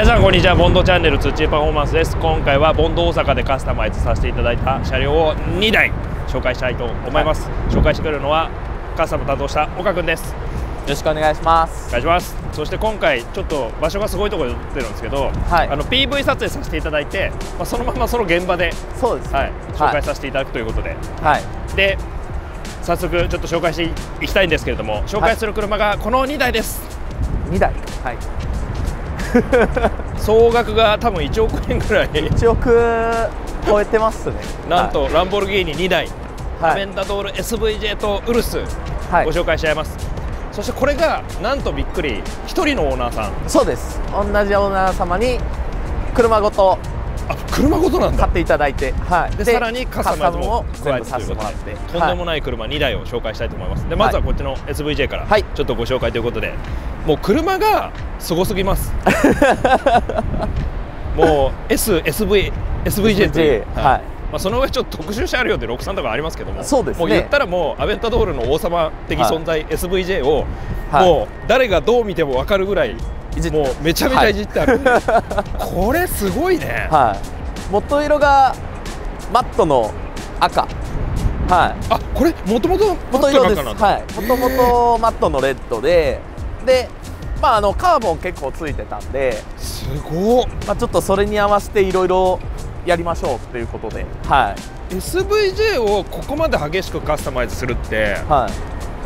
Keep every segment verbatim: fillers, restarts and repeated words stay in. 皆さんこんにちは、ボンドチャンネルツッチーパフォーマンスです。今回はボンド大阪でカスタマイズさせていただいた車両をにだい紹介したいと思います。はい、紹介してくれるのはカスタム担当した岡君です。よろしくお願いします。お願いします。そして今回ちょっと場所がすごいところで撮ってるんですけど、はい、あの ピーブイ 撮影させていただいて、まあ、そのままその現場でそうですね、はい、紹介させていただくということで、はい、で早速ちょっと紹介していきたいんですけれども、紹介する車がこのにだいです。はい、にだい、はい、総額が多分いちおくえんぐらいいちおく超えてますね。なんと、はい、ランボルギーニにだい、アベンタドール エスブイジェー とウルス、はい、ご紹介しちゃいます。そしてこれがなんとびっくりひとりのオーナーさん。そうです、同じオーナー様に車ごと、あ、車ごとなんだ、買っていただいて、はい、でさらにカスタムも加えてということで、とんでもない車にだいを紹介したいと思います。でまずはこっちの エスブイジェー からちょっとご紹介ということで、はい、もう車がすごすぎますもう エスブイエスブイジェー という、はい、まあその上ちょっと特殊車両でろくじゅうさんとかありますけども、そうですね、もう言ったらもうアベンタドールの王様的存在、はい、エスブイジェー をもう誰がどう見ても分かるぐらいもうめちゃめちゃいじってある、はい、これすごいね、はい、元色がマットの赤、はい、あ、これもともと元色です、はい、もともとマットのレッドで、で、まあ、あのカーボン結構ついてたんで、すごっ、まあちょっとそれに合わせていろいろやりましょうということで、はい、エスブイジェー をここまで激しくカスタマイズするって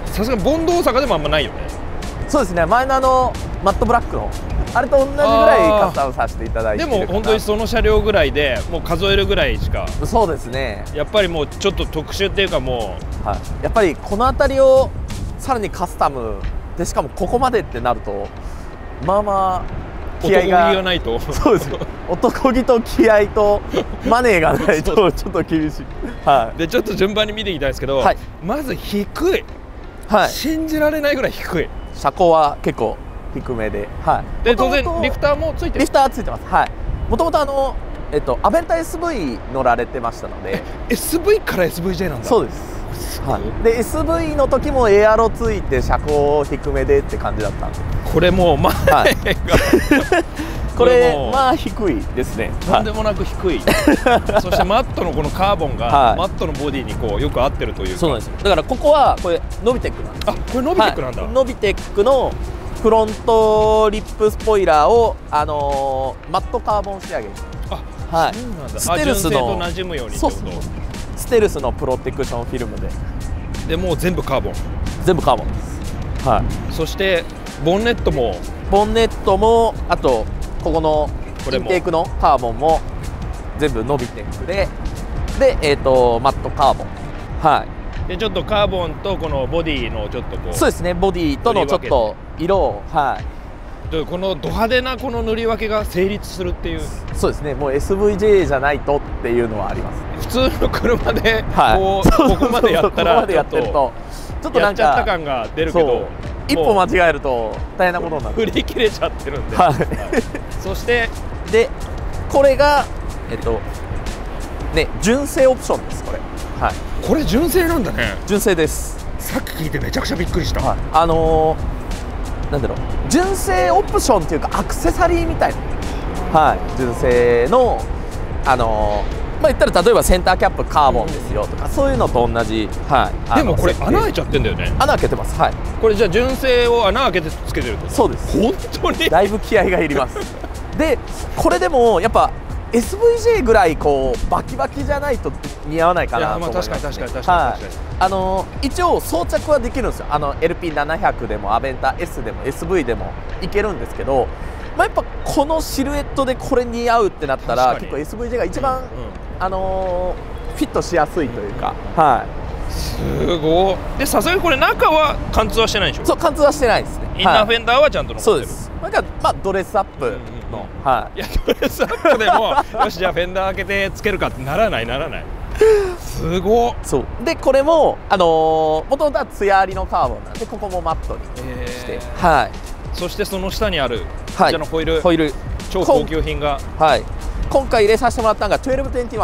さすがにボンド大阪でもあんまないよね。そうですね、前のあのマットブラックのあれと同じぐらいカスタムさせていただいて、でも本当にその車両ぐらいでもう数えるぐらいしか、そうですね、やっぱりもうちょっと特殊っていうかもう、はい、やっぱりこの辺りをさらにカスタムで、しかもここまでってなるとまあまあ気合が、男気がないと、そうです男気と気合とマネーがないとちょっと厳しいはい、でちょっと順番に見ていきたいんですけど、はい、まず低い、はい、信じられないぐらい低い、車高は結構低めで、はい、で当然リフターもついてる、リフターついてます、はい、もともとあの、えっと、アベンタ エスブイ 乗られてましたので、 エスブイ から エスブイジェー なんだそうです。はい、で エスブイ の時もエアロついて車高低めでって感じだったんで、これもう前が、はい、これまあ低いですね、とんでもなく低いそしてマットのこのカーボンがマットのボディにこうよく合ってるというか、そうなんですよ、だからここはこれノビテックなんです。あ、これノビテックなんだ、はい、ノビテックのフロントリップスポイラーを、あのー、マットカーボン仕上げ、あ、そうなんだ、ステルスの馴染むようにってこと、ステルスのプロテクションフィルムで、でもう全部カーボン、全部カーボンです、はい、そしてボンネットもボンネットもあとここのインテークのカーボンも全部伸びてくれで、えー、とマットカーボン、はい、でちょっとカーボンとこのボディのちょっとこう、そうですね、ボディとのちょっと色を、はい、でこのド派手なこの塗り分けが成立するっていう、そうですね、もう エスブイジェー じゃないとっていうのはあります。普通の車でここまでやったらちょっとちょっとなんかやっちゃった感が出るけど、一歩間違えると大変なことになる、振り切れちゃってるんで、はい、そしてでこれがえっとね純正オプションです。これ、はい、これ純正なんだね。純正です。さっき聞いてめちゃくちゃびっくりした、はい、あのー、なんだろう、純正オプションっていうかアクセサリーみたいな、はい、純正のあのーまあ言ったら例えばセンターキャップカーボンですよとか、そういうのと同じ、はい、でもこれ穴開いちゃってんだよね。穴開けてます、はい、これじゃあ純正を穴開けてつけてるってこと。そうです、本当にだいぶ気合がいりますでこれでもやっぱ エスブイジェー ぐらいこうバキバキじゃないと似合わないかなと思います、ね、いやまあ確かに確かに確かに確かに、はい、あの一応装着はできるんですよ、あの エルピーななひゃく でもアベンタ S でも エスブイ でもいけるんですけど、まあやっぱこのシルエットでこれ似合うってなったら結構 エスブイジェー が一番、うん、うんあのー、フィットしやすいというか、はい、すごい。でさすがにこれ中は貫通はしてないでしょ。そう、貫通はしてないですね。インナーフェンダーはちゃんと残ってる。そうです。なんかまあドレスアップの、はい。いやドレスアップでもよしじゃあフェンダー開けてつけるかってならないならない。すごい。そう。でこれもあのー、元々はツヤありのカーボンなんでここもマットにして、はい。そしてその下にあるこちらのホイール、ホイール超高級品が、はい。今回入れさせてもらったのがいちにーにーいち、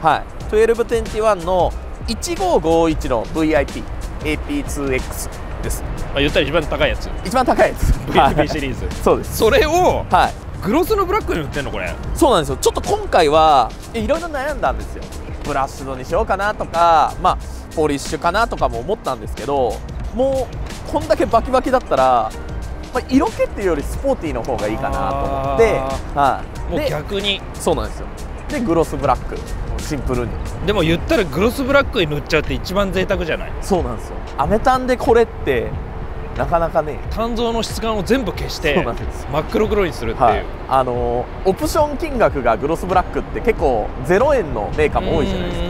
はい、いちにーにーいちのいちごーごーいちの ブイアイピー エーピーツーエックス です。まあ言ったら一番高いやつ、一番高いやつブイアイピー シリーズそうです。それを、はい、グロスのブラックに塗ってんのこれ。そうなんですよ。ちょっと今回はいろいろ悩んだんですよ。ブラッシュドにしようかなとか、まあポリッシュかなとかも思ったんですけど、もうこんだけバキバキだったら、まあ、色気っていうよりスポーティーの方がいいかなと思って、はい、もう逆にそうなんですよ。でグロスブラック、シンプルに。でも言ったらグロスブラックに塗っちゃうって一番贅沢じゃない。そうなんですよ。アメタンでこれってなかなかね、鍛造の質感を全部消して真っ黒黒にするっていう、はい、あのオプション金額がグロスブラックって結構ゼロえんのメーカーも多いじゃないですか。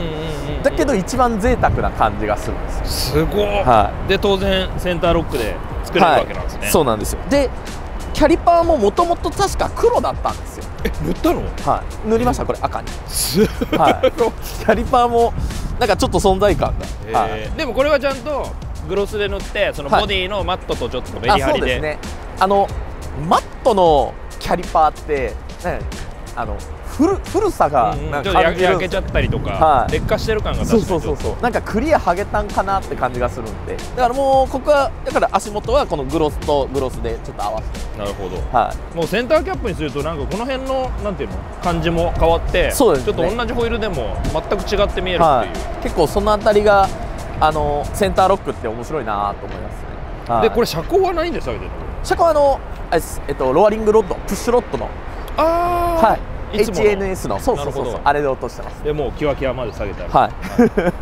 だけど一番贅沢な感じがするんですよ。すごい、はい、で当然センターロックで作れるわけなんですね、はい、そうなんですよ。でキャリパーももともと確か黒だったんですよ。え、塗ったの？はい、塗りました。これ赤に、はい、キャリパーもなんかちょっと存在感が、はい、でもこれはちゃんとグロスで塗って、そのボディのマットとちょっとメリハリで、はい、あ、そうですね。あのマットのキャリパーって、ね、あの古古さがなんか感じるんですよね。ちょっと焼けちゃったりとか、はい、劣化してる感が、そうそうそうそう、なんかクリアハゲタンかなって感じがするんで、だからもうここはだから足元はこのグロスとグロスでちょっと合わせて、なるほど、はい、もうセンターキャップにするとなんかこの辺のなんていうの感じも変わって、そうですね、ちょっと同じホイールでも全く違って見えるっていう、はい、結構そのあたりがあのセンターロックって面白いなと思いますね。はい、でこれ車高はないんですか？車高はあのあれです、えっと、ロアリングロッド、プッシュロッドの、あー、はい、エイチエヌエス の、そうそうそうそう、あれで落としてます。でもうキワキワまで下げたり、は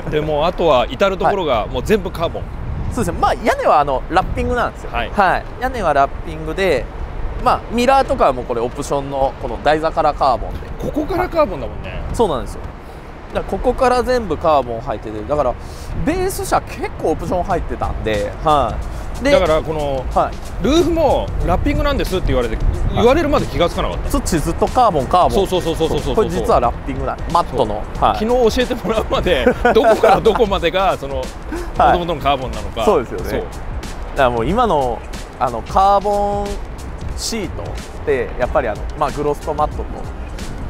い、でもうあとは至る所がもう全部カーボン、はい、そうですね。まあ屋根はあのラッピングなんですよ。はい、はい、屋根はラッピングで、まあミラーとかはもうこれオプションのこの台座からカーボンで、ここからカーボンだもんね。はい、そうなんですよ。だからここから全部カーボン入ってて、だからベース車結構オプション入ってたんで、はい、だからこのルーフもラッピングなんですって言われて、言われるまで気がつかなかった。そっちずっとカーボンカーボン、そうそうそうそうそう、これ実はラッピングなん、マットの。昨日教えてもらうまでどこからどこまでがそのもともとのカーボンなのか。そうですよね。だからもう今のあのカーボンシートってやっぱりあのまあグロスとマットと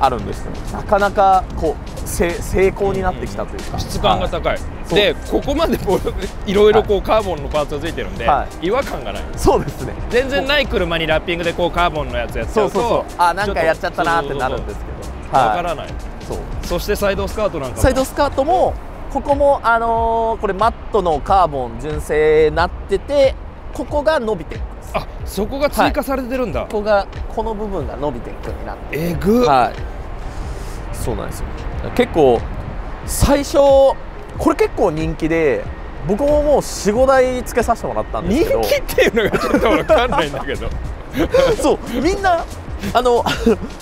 あるんですけど、なかなかこう成功になってきたというか、質感が高いで、ここまでいろいろこうカーボンのパーツがついてるんで違和感がない。そうですね。全然ない車にラッピングでこうカーボンのやつやっちゃうと、あ、なんかやっちゃったなってなるんですけど、分からない。そう、そしてサイドスカートなんかも、サイドスカートもここもあのこれマットのカーボン純正なってて、ここが伸びてる。あ、そこが追加されてるんだ。はい、ここが、この部分が伸びていくようになって。えぐ。はい。そうなんですよ。結構最初これ結構人気で、僕ももうよん、ごだいつけさせてもらったんですけど。人気っていうのがちょっとわかんないんだけど。そう、みんなあの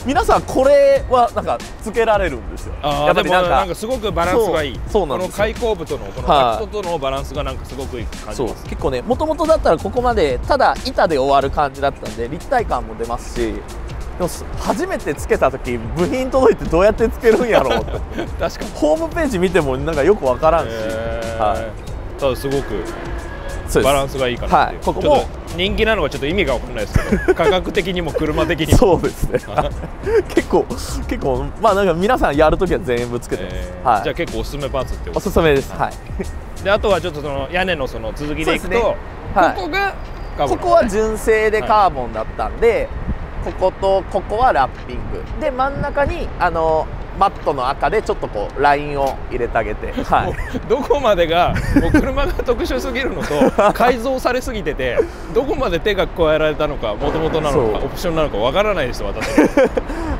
皆さんこれはなんかつけられるんですよ。やっぱりなんか、なんかすごくバランスがいい。そうなんですよ。この開口部とのこのカットとのバランスがなんかすごくいい感じ。結構ね、もともとだったらここまでただ板で終わる感じだったんで立体感も出ますし、初めてつけた時部品届いてどうやってつけるんやろうって。確かにホームページ見てもなんかよくわからんし、はい、ただすごくバランスがいいかなっていう。はい、ここも人気なのはちょっと意味がわかんないですけど、価格的にも車的にも。そうですね。結構結構まあなんか皆さんやるときは全部つけてます。えーはい、じゃあ結構おすすめパーツってことですね。おすすめです。はい。であとはちょっとその屋根のその続きでいくと、ね、はい、ここがカーボン、ね、ここは純正でカーボンだったんで、はい、こことここはラッピングで、真ん中にあのマットの赤でちょっとこうラインを入れてあげて、はい、どこまでがもう車が特殊すぎるのと改造されすぎてて、どこまで手が加えられたのかもともとなのかオプションなのかわからないです。私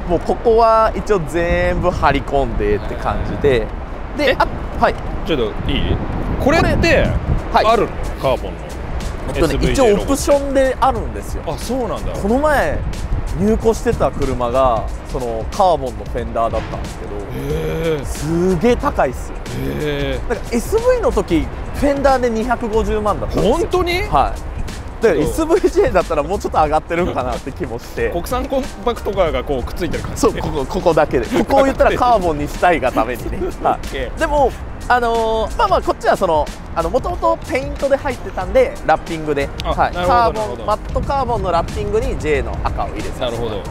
もうここは一応全部張り込んでって感じで、で、あ、はい、ちょっといい？これってあるの？カーボンの一応オプションであるんですよ。あ、そうなんだ。この前入庫してた車がそのカーボンのフェンダーだったんですけど、すげえ高いっす。なんか エスブイ の時フェンダーでにひゃくごじゅうまんだったんですよ。本当に？はい。で エスブイジェー だったらもうちょっと上がってるんかなって気もして。国産コンパクトカーがこうくっついてる感じ。そう、ここここだけで。ここを言ったらカーボンにしたいがためにね。はい。でもあのー、まあまあこっちはそのあの元々ペイントで入ってたんでラッピングで、はい、カーボンマットカーボンのラッピングに J の赤を入れてます。なるほど。はい。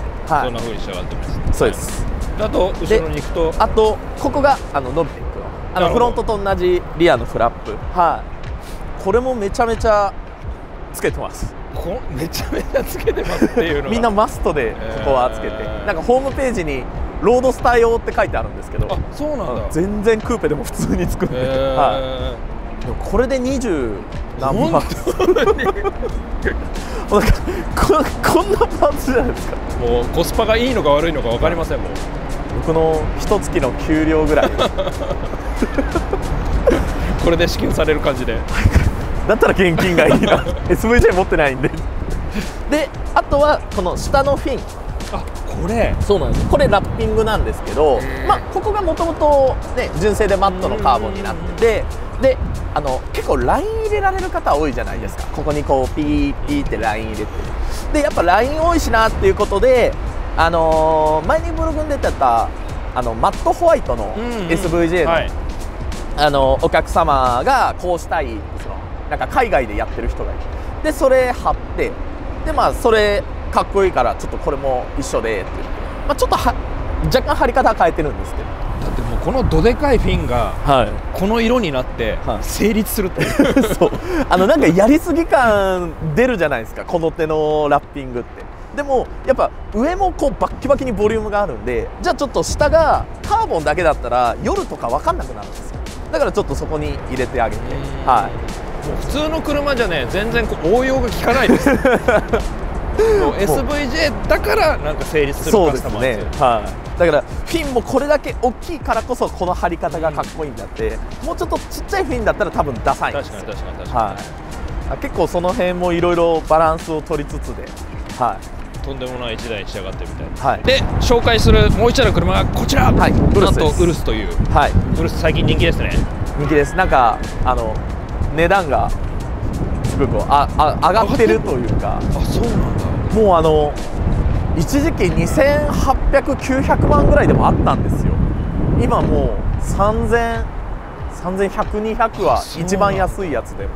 そんな風に仕上がってます。そうです。あと後ろに行くと、あとここがあの伸びていく。あのフロントと同じリアのフラップ。はい。これもめちゃめちゃつけてます。こめちゃめちゃつけてますっていうのみんなマストでここはつけて、えー、なんかホームページにロードスター用って書いてあるんですけど、あ、そうなんだ、全然クーペでも普通につくんで、えーはい、でもこれでにじゅうなんまんこ, こんなパーツじゃないですか。もうコスパがいいのか悪いのか分かりませんもん。僕の一月の給料ぐらいこれで支給される感じでだったら現金がいいなエスブイジェー 持ってないんでで、あとはこの下のフィン、あ、これそうなんです、これラッピングなんですけど、まあ、ここがもともと純正でマットのカーボンになってて、であの結構ライン入れられる方多いじゃないですか。ここにこうピーピーってライン入れて、でやっぱライン多いしなっていうことで、あのー、前にブログに出てたあのマットホワイトの エスブイジェー の、はい、あのお客様がこうしたい、そのなんか海外でやってる人がいて、でそれ貼って、でまあそれかっこいいからちょっとこれも一緒でって言って、まあ、ちょっとは若干貼り方は変えてるんですけど。だってもうこのどでかいフィンがこの色になって成立するって、はい、そう、あのなんかやりすぎ感出るじゃないですか、この手のラッピングって。でもやっぱ上もこうバッキバキにボリュームがあるんで、じゃあちょっと下がカーボンだけだったら夜とか分かんなくなるんですよ。だからちょっとそこに入れてあげて、はい、もう普通の車じゃね全然こう応用が効かないですエスブイジェー だからなんか成立するカスタマーですね、はい、だからフィンもこれだけ大きいからこそこの貼り方がかっこいいんだって、うん、もうちょっとちっちゃいフィンだったら多分ダサいんですよ。確かに確かに確かに、はい、結構その辺もいろいろバランスを取りつつで、はい、とんでもない一台に仕上がってみたいな、はい、で紹介するもう一台の車がこちら、はい、なんとウルスという、はい、ウルス最近人気ですね。人気です。なんかあの値段がすごくああ上がってるというか、あ、そうなんだ。もうあの一時期にせんはっぴゃく、きゅうひゃくまんぐらいでもあったんですよ。今もうさんぜん、さんぜんひゃく、にひゃくは一番安いやつで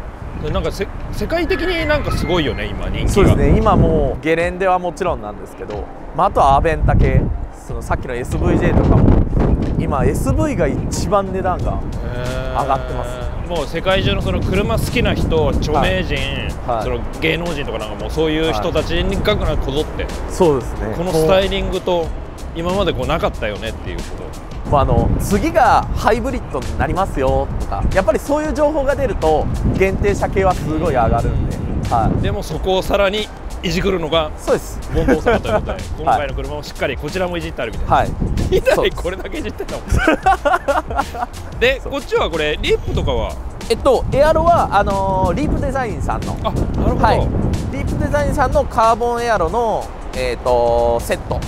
も、なんかせ世界的になんかすごいよね今人気が。そうですね、今もうゲレンデはもちろんなんですけど、まあ、あとはアベンタ系、そのさっきの エスブイジェー とかも今 エスブイ が一番値段が上がってます、ね。もう世界中のその車好きな人、著名人、はいはい、その芸能人とかなんかもうそういう人たちにかくなこぞって、はい、そうですね、このスタイリングと今までこうなかったよねっていうこと、まあ、あの次がハイブリッドになりますよとか、やっぱりそういう情報が出ると限定車系はすごい上がるんで、はい、でもそこをさらにいじくるのがボンボン様ということで今回の車もしっかりこちらもいじってあるみたいな、はい、にだいこれだけいじってたもんでこっちはこれリープとかはえっとエアロはあのー、リープデザインさんの、あ、なるほど、はい、リープデザインさんのカーボンエアロの、えー、とセット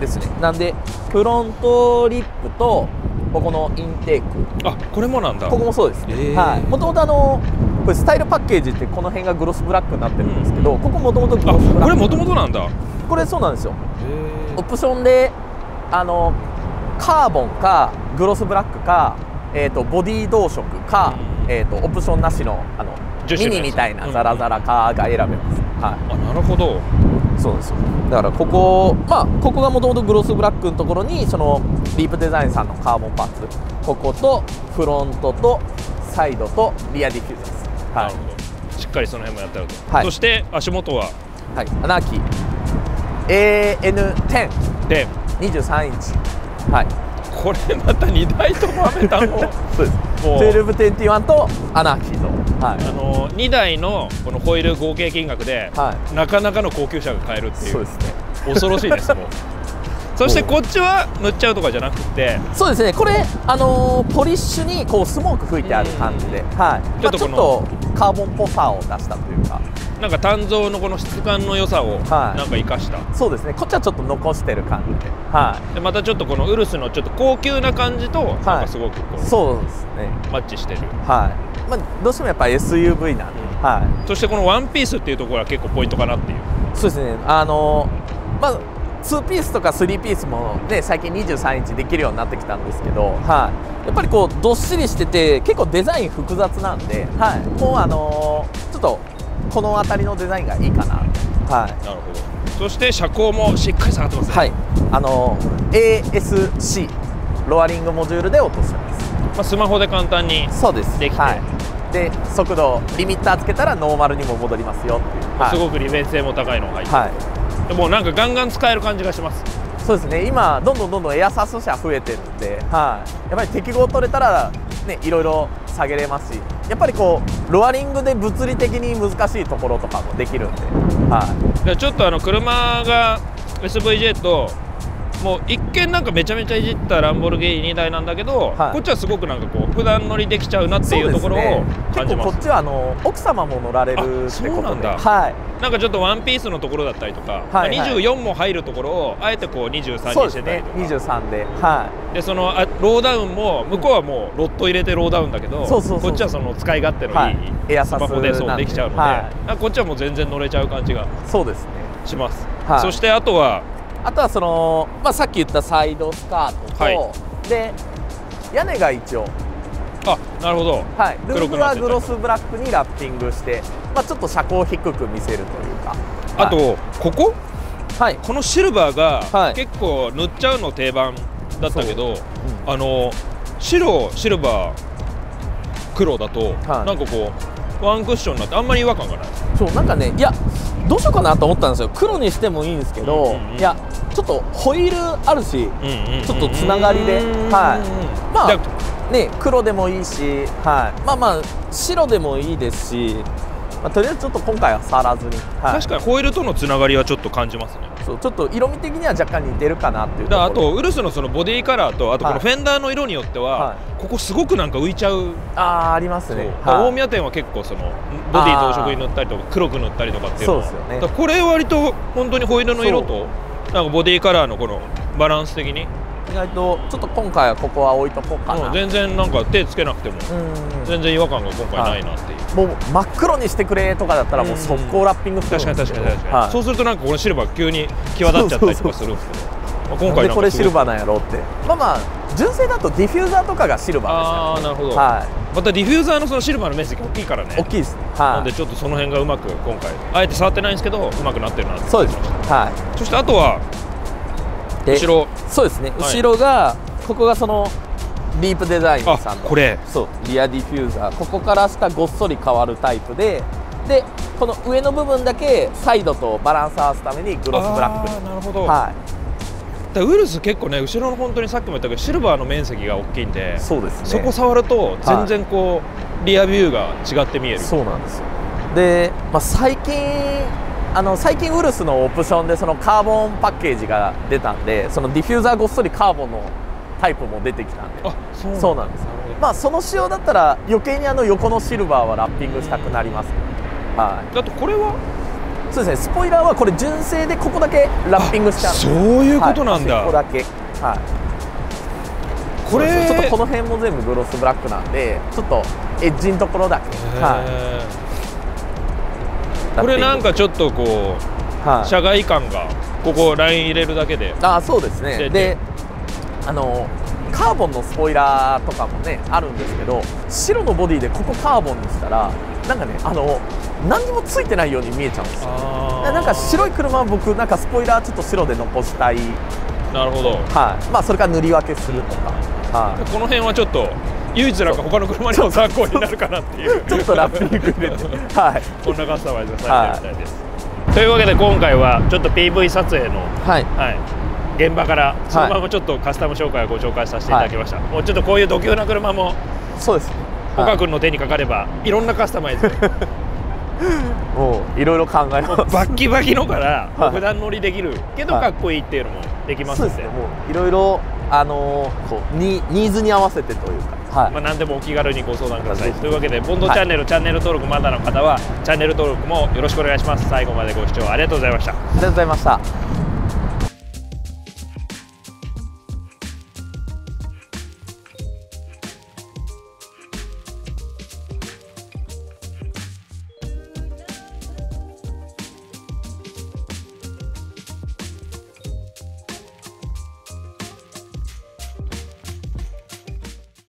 ですね。なんでフロントリップとここのインテーク、あ、これもなんだ。ここもそうですね、えー、はい、もともとあのーこれスタイルパッケージってこの辺がグロスブラックになってるんですけど、うん、ここもともとグロスブラック、これもともとなんだ。これそうなんですよ、オプションであのカーボンかグロスブラックか、えー、とボディ同色か、うん、えー、とオプションなし の, あのミニみたいなザラザラかが選べます、うん、はい、あ、なるほど。そうですよ、だからここ、まあ、ここがもともとグロスブラックのところにそのリープデザインさんのカーボンパーツ、こことフロントとサイドとリアディフューザーです。なるほど、しっかりその辺もやってあると、はい、そして足元は、はい、アナーキー エーエヌテン でにじゅうさんインチ、はい、これまたにだいともはめたのそうです、じゅうににじゅういちとアナーキーと、はい、あのにだいのこのホイール合計金額で、はい、なかなかの高級車が買えるっていう、そうですね、恐ろしいですもうそしてこっちは塗っちゃうとかじゃなくて、そうですね、これ、あのー、ポリッシュにこうスモーク吹いてある感じで、はい、ちょっとカーボンっぽさを出したというか、なんか鍛造のこの質感の良さをなんか生かした、はい、そうですね、こっちはちょっと残してる感じで、はい、でまたちょっとこのウルスのちょっと高級な感じとなんかすごくこう、はい、そうですね、マッチしてる、はい、まあ、どうしてもやっぱ エスユーブイ なんで、はい、そしてこのワンピースっていうところは結構ポイントかなっていう。そうですね、あのー、まあツーピースとかスリーピースも、ね、最近にじゅうさんインチできるようになってきたんですけど、はい、やっぱりこうどっしりしてて結構デザイン複雑なんで、はい、もうあのー、ちょっとこの辺りのデザインがいいかな、はい、なるほど。そして車高もしっかり下がってますね、はい、あのー、エーエスシー ロアリングモジュールで落としてます、まあ、スマホで簡単にできて、そうです、はい、で速度リミッターつけたらノーマルにも戻りますよっていう、はい、すごく利便性も高いのが入って、はい、でもうなんかガンガン使える感じがします。そうですね、今どんどんどんどんエアサス車増えてるんで、はい、やっぱり適合取れたらね、いろいろ下げれますし、やっぱりこうロアリングで物理的に難しいところとかもできるんで、はい、でちょっとあの車が エスブイジェー ともう一見なんかめちゃめちゃいじったランボルギーニ台なんだけど、はい、こっちはすごくなんかこう普段乗りできちゃうなっていうところを感じます。結構こっちはあの奥様も乗られるってことで、そうなんだ、はい、なんかちょっとワンピースのところだったりとか、はいはい、にじゅうよんも入るところをあえてこうにじゅうさんにしてたりとか、そうですね、にじゅうさんで、はい、でそのローダウンも向こうはもうロット入れてローダウンだけど、こっちはその使い勝手のいいスマホでそうできちゃうので、はい、こっちはもう全然乗れちゃう感じがします。はい、そしてあとはあとはその、まあ、さっき言ったサイドスカートと、はい、で屋根が一応、あ、なるほど、はい、ルーフはグロスブラックにラッピングして、まあ、ちょっと車高を低く見せるというか、あと、はい、ここ、はい、このシルバーが、はい、結構塗っちゃうの定番だったけど、うん、あの白、シルバー、黒だと、はい、なんかこうワンクッションになってあんまり違和感がない。そうなんかね、いやどうしようかなと思ったんですよ。黒にしてもいいんですけど、いやちょっとホイールあるし、ちょっとつながりで、はい、まあね黒でもいいし、はい、まあまあ白でもいいですし、まあ、とりあえずちょっと今回は触らずに、はい、確かにホイールとのつながりはちょっと感じますね。そうちょっと色味的には若干似てるかなっていうところ。あとウルスのそのボディカラーとあとこのフェンダーの色によっては、はい、ここすごくなんか浮いちゃう。ああありますね。大宮店は結構そのボディ同色に塗ったりとか黒く塗ったりとかっていうのは、そうですよね。これ割と本当にホイールの色となんかボディカラーのこのバランス的に意外とちょっと今回はここは置いとこうかな。全然なんか手つけなくても全然違和感が今回ないなっていう。もう真っ黒にしてくれとかだったらもう速攻ラッピングするんですよ。確かに確かに確かに、はい、そうするとなんかこのシルバー急に際立っちゃったりとかするんですけど、今回なんかこれシルバーなんやろうって。まあまあ純正だとディフューザーとかがシルバーですから、ね、ああなるほど、はい、またディフューザーのそのシルバーの面積大きいからね。大きいですね、はい、なのでちょっとその辺がうまく今回あえて触ってないんですけどうまくなってるなって。そうですね、はい、そしてあとは後ろ、そうですね、はい、後ろがここがそのディープデザインさんのこれそうリアディフューザー、ここから下ごっそり変わるタイプで、でこの上の部分だけサイドとバランス合わすためにグロスブラック。あー、なるほど、はい、だウルス結構ね後ろの本当にさっきも言ったけどシルバーの面積が大きいんで、 そうですね、そこ触ると全然こう、はい、リアビューが違って見える。そうなんですよ。で、まあ、最近あの最近ウルスのオプションでそのカーボンパッケージが出たんで、そのディフューザーごっそりカーボンのタイプも出てきたんで、そうなんです。まあその仕様だったら余計にあの横のシルバーはラッピングしたくなります、ね。はい。だとこれはそうですね。スポイラーはこれ純正でここだけラッピングしちゃう。そういうことなんだ。はい、ここだけ。はい。これちょっとこの辺も全部グロスブラックなんで、ちょっとエッジのところだけ。はい。これなんかちょっとこう、はい、車外感がここライン入れるだけで。ああそうですね。で。あのカーボンのスポイラーとかもねあるんですけど、白のボディでここカーボンにしたらなんかねあの何にもついてないように見えちゃうんですよ。なんか白い車は僕なんかスポイラーちょっと白で残したい。なるほど、はい、まあそれから塗り分けするとか、はい、この辺はちょっと唯一なんか他の車にも参考になるかなっていうちょっとラッピング入れてはいこんなカスタマイズされてみたいです、はい、というわけで今回はちょっと ピーブイ 撮影のはい、はい現場からそのままちょっとカスタム紹介をご紹介させていただきました、はい、もうちょっとこういう度級な車もそうですね、岡君の手にかかればいろんなカスタマイズもういろいろ考えます。バッキバキのから、はい、普段乗りできるけどかっこいいっていうのもできますので、いろいろあのこうニーズに合わせてというか、はい、まあ何でもお気軽にご相談ください。というわけでボンドチャンネル、はい、チャンネル登録まだの方はチャンネル登録もよろしくお願いします。最後までご視聴ありがとうございました。ありがとうございました。